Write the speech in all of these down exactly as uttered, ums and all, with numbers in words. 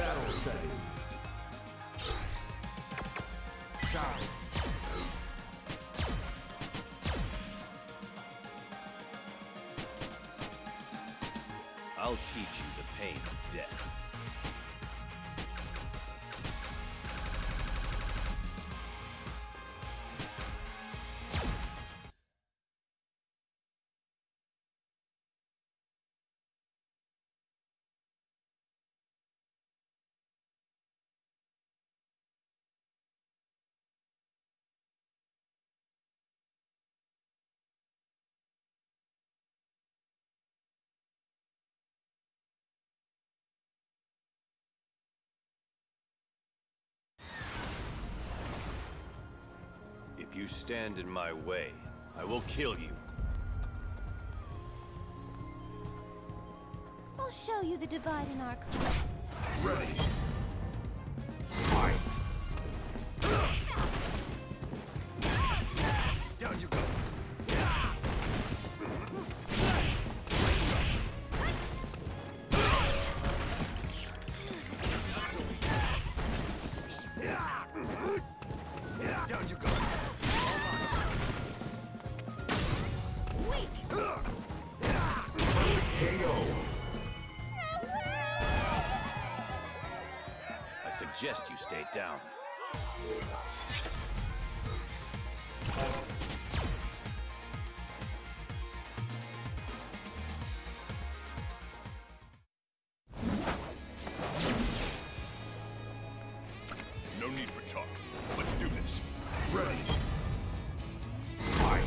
Battle save. Shot. I'll teach you the pain of death. If you stand in my way, I will kill you. I'll show you the divide in our class. Ready. Fight. Down you go. Down you go. I suggest you stay down. No need for talk. Let's do this. Ready. Fight.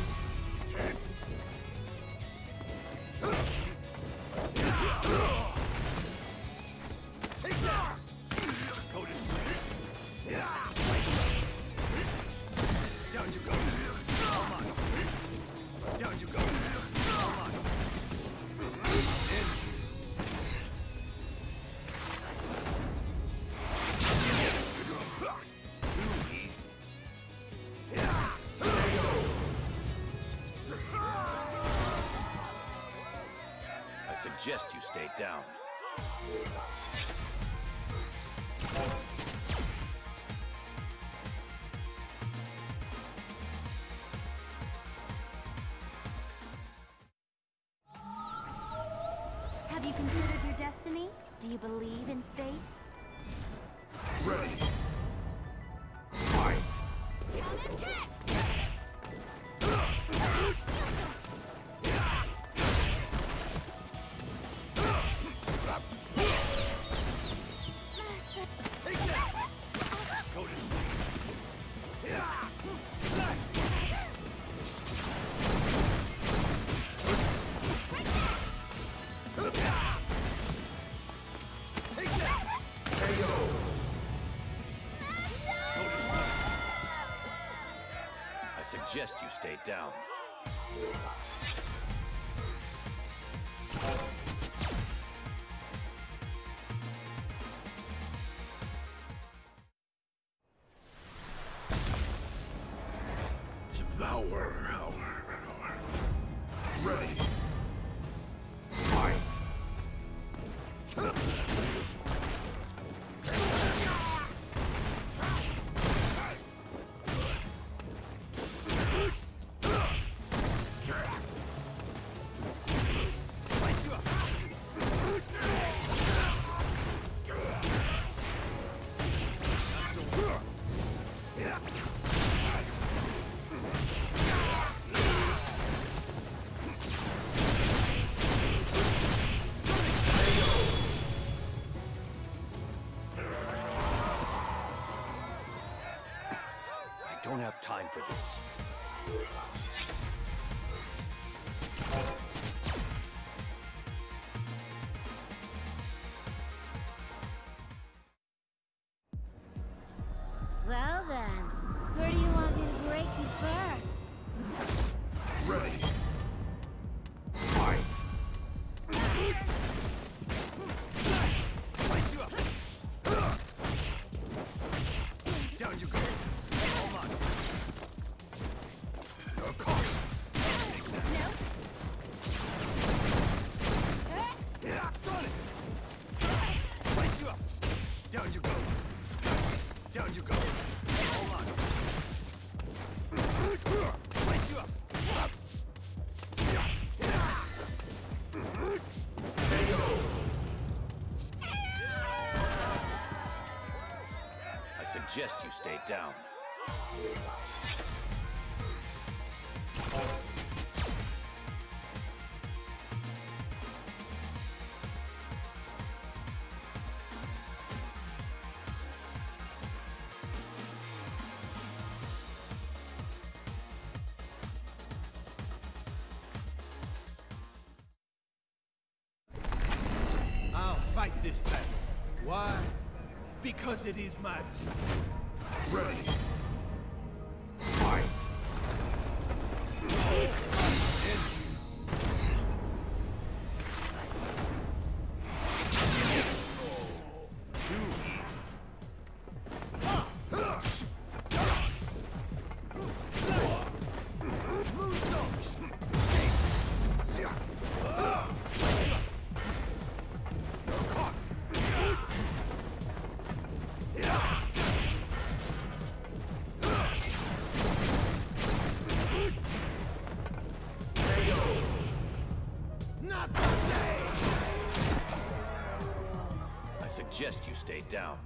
Take that! Go to sleep. Down you go. Come on. Down you go. Come on. Too easy. I suggest you stay down. Have you considered your destiny? Do you believe in fate? Ready! Fight! Come and kick! Master! Take that! Go to sleep! Take that! K O! I suggest you stay down. Devour our ready. Fight. I don't have time for this. Well then, where do you want me to break you first? Ready. Fight. Place you up. Down you go. Down you go. Down you go. Hold on. Place you up. Up. There you go. I suggest you stay down. This battle. Why? Because it is my duty. Ready. Fight. Suggest you stay down.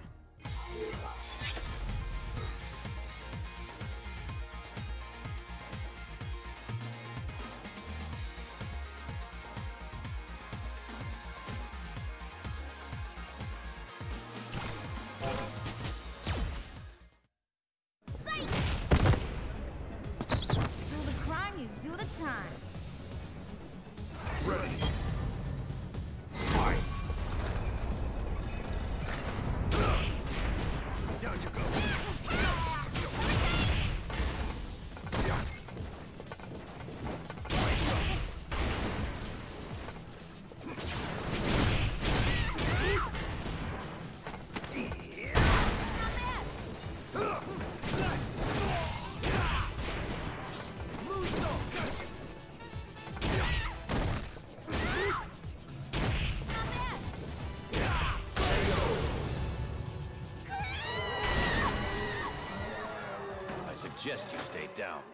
I suggest you stay down.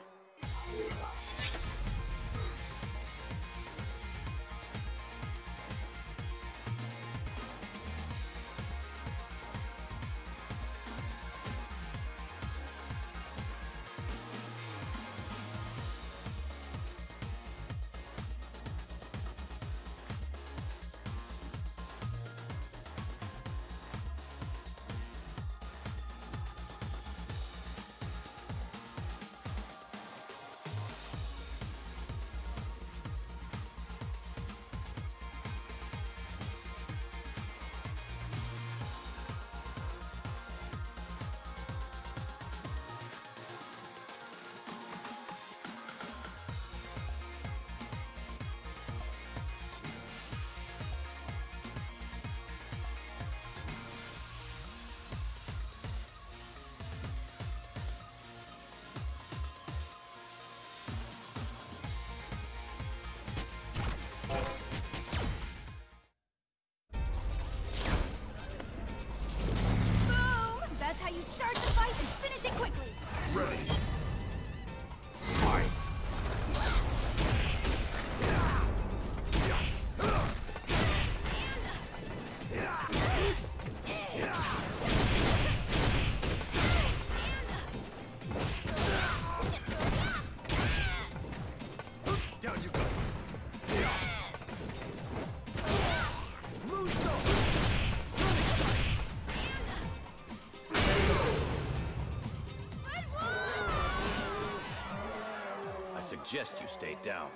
I suggest you stay down.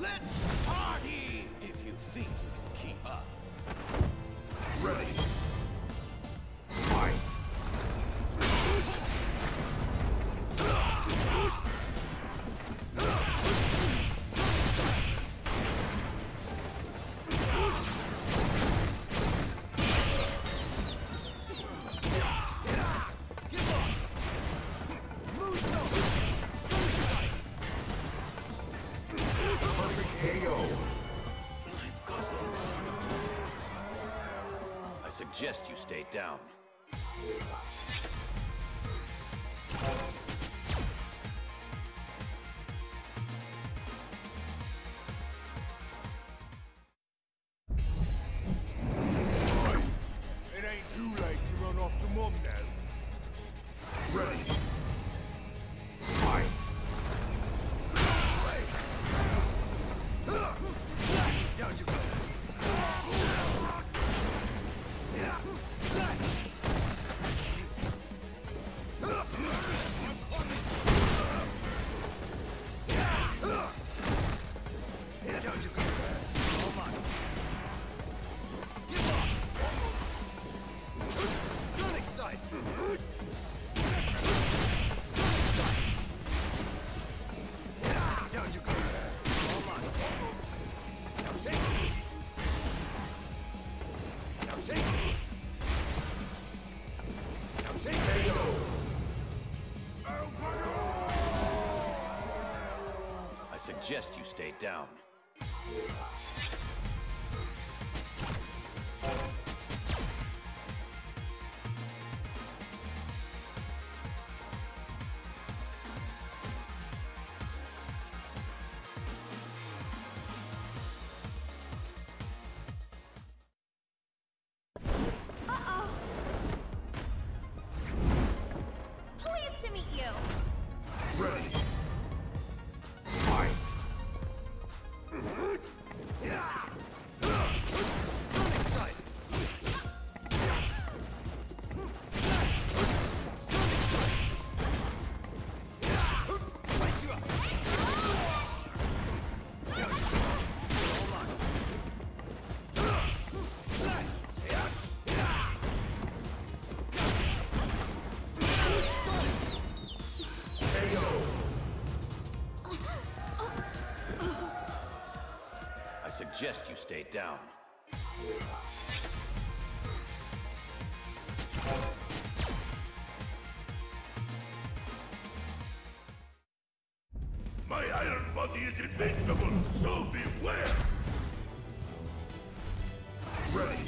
Let's party! If you think you can keep up. Ready? suggest you stay down. It ain't too late to run off to mom now. Ready. Suggest you stay down. Suggest you stay down. My iron body is invincible, so beware! Ready!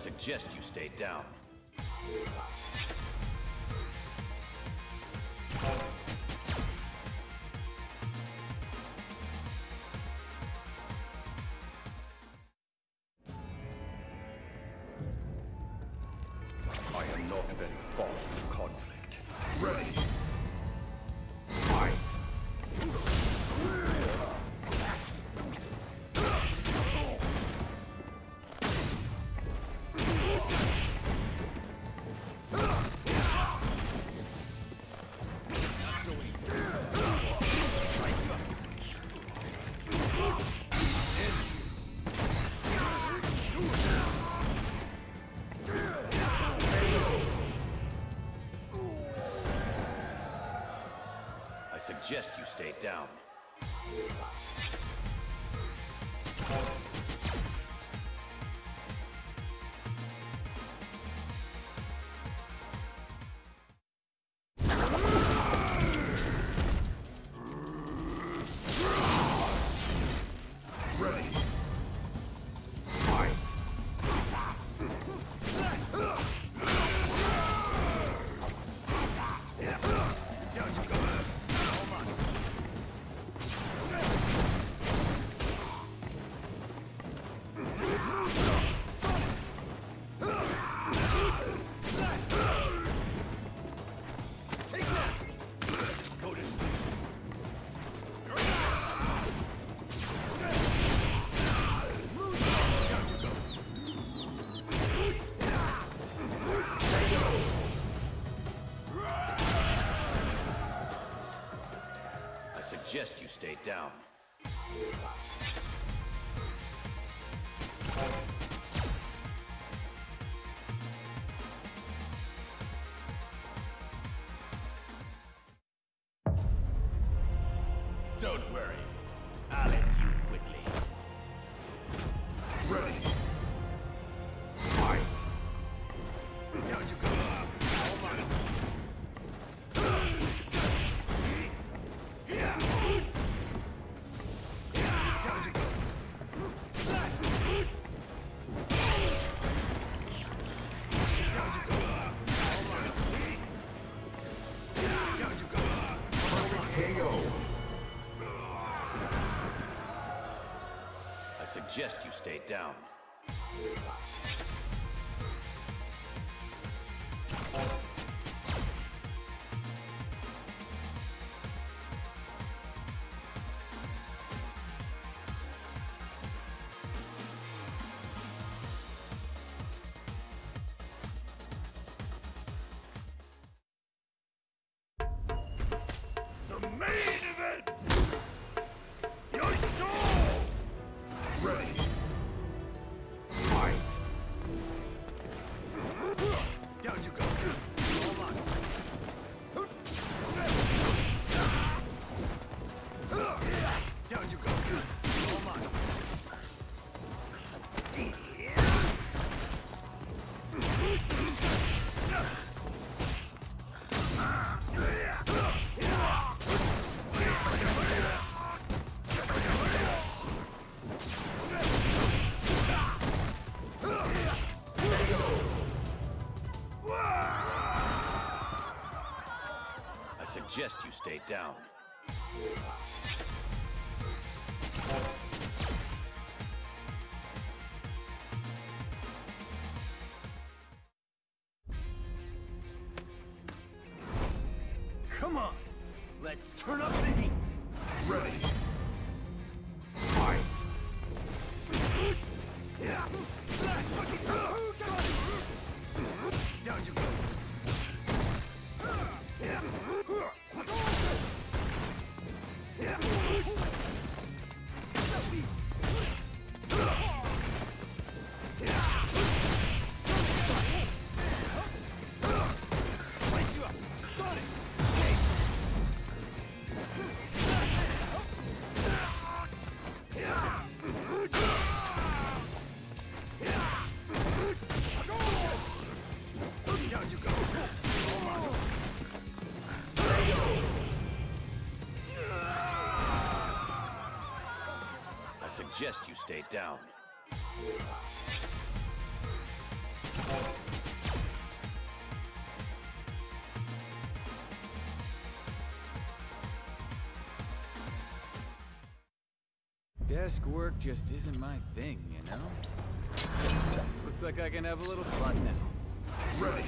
Suggest you stay down. I am not very fond of conflict. Ready. Suggest you stay down. Suggest you stay down. Don't worry, I'll end you quickly. Ready. Fight. Down you go. All mine. Down you go. Down you go. All mine. Down you go. Perfect K O. I suggest you stay down. Suggest you stay down. Come on, let's turn up the heat. Ready. Fight. Down you go. Suggest you stay down. Desk work just isn't my thing, you know? Looks like I can have a little fun now. Ready.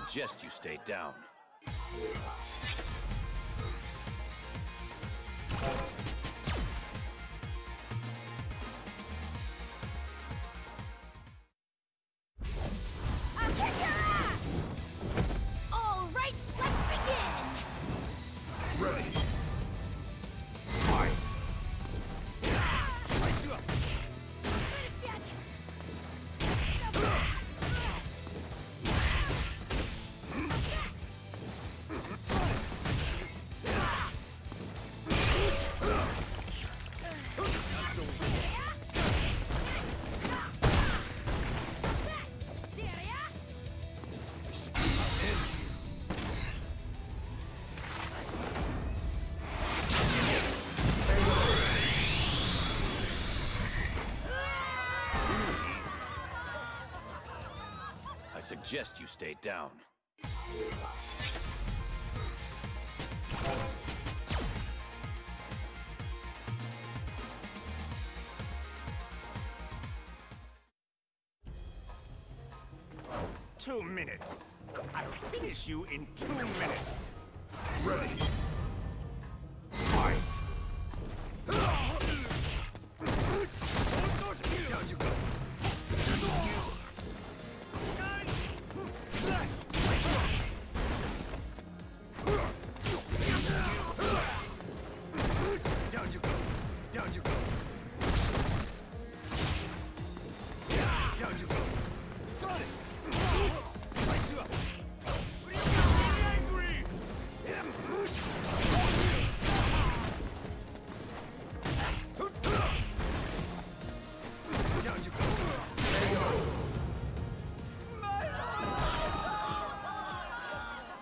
Suggest you stay down. Suggest you stay down. two minutes. I'll finish you in two minutes. Ready. Fight. Down you go. Down you go. Down you go. Down you go. Sonic! Light you up! Angry! Down you go. There you go.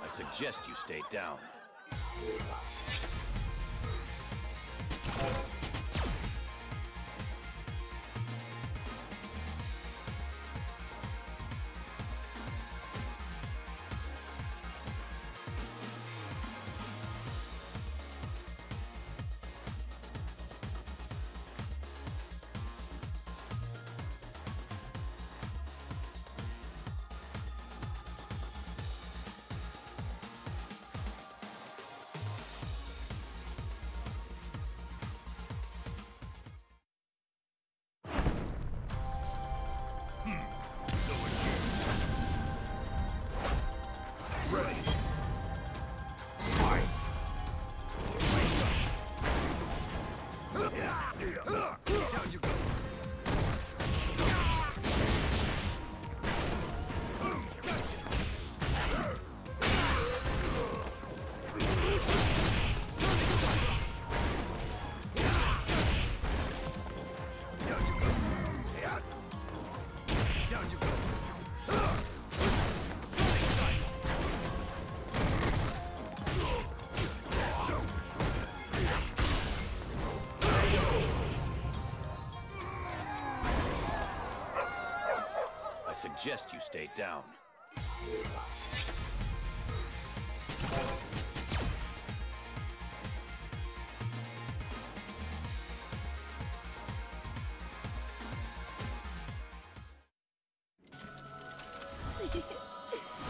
I suggest you stay down. Suggest you stay down.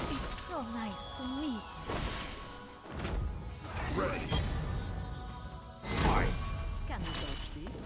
It's so nice to meet you. Ready. Fight. Can you dodge this?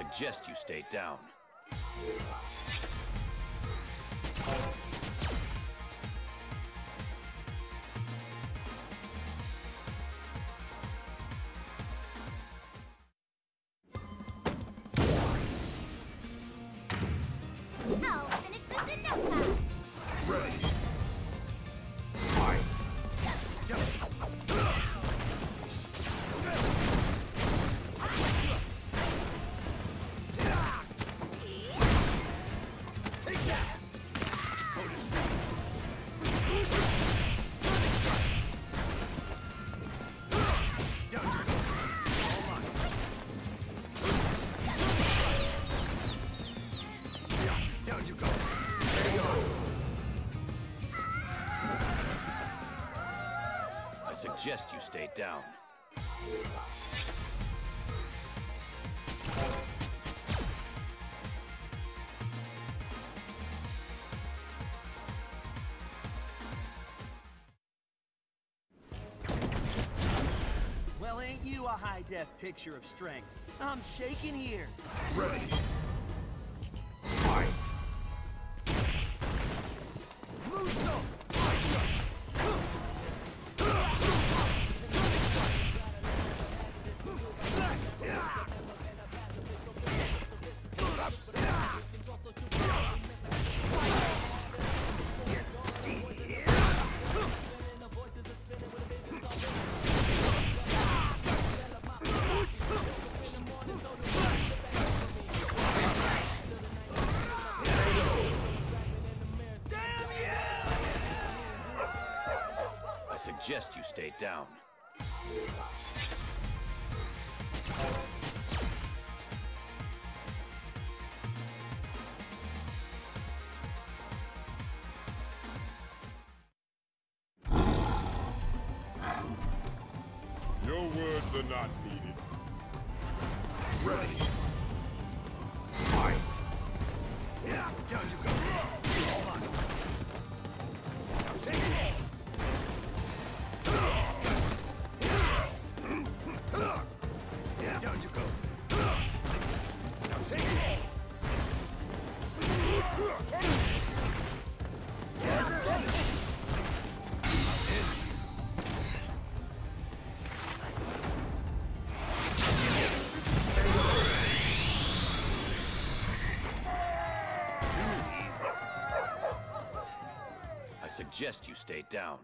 Suggest you stay down. Suggest you stay down. Well, ain't you a high-def picture of strength? I'm shaking here. Ready. suggest you stay down. Your words are not needed. Ready. Fight. Yeah, down you go. Hold on. Now take it. Yeah, down you go. Now take it. Take it. Yeah, take it. Suggest you stay down.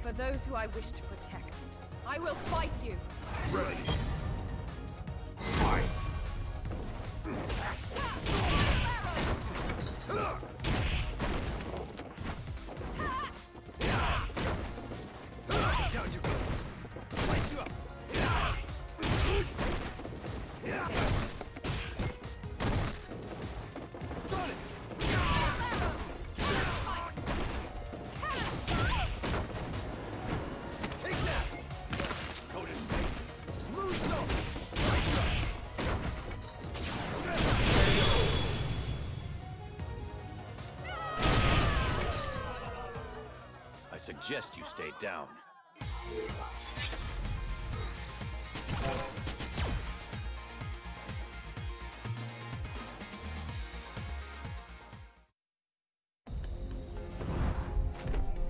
For those who I wish to protect, I will fight you. Ready. Fight. Suggest you stay down.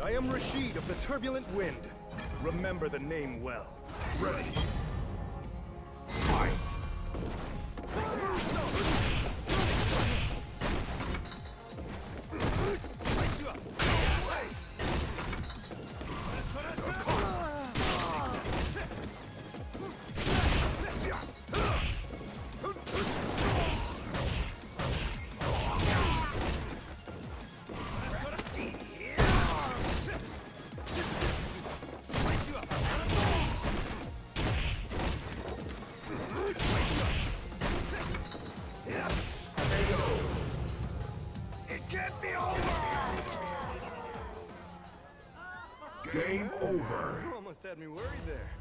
I am Rashid of the Turbulent Wind. Remember the name well. Ready. Game over. You almost had me worried there.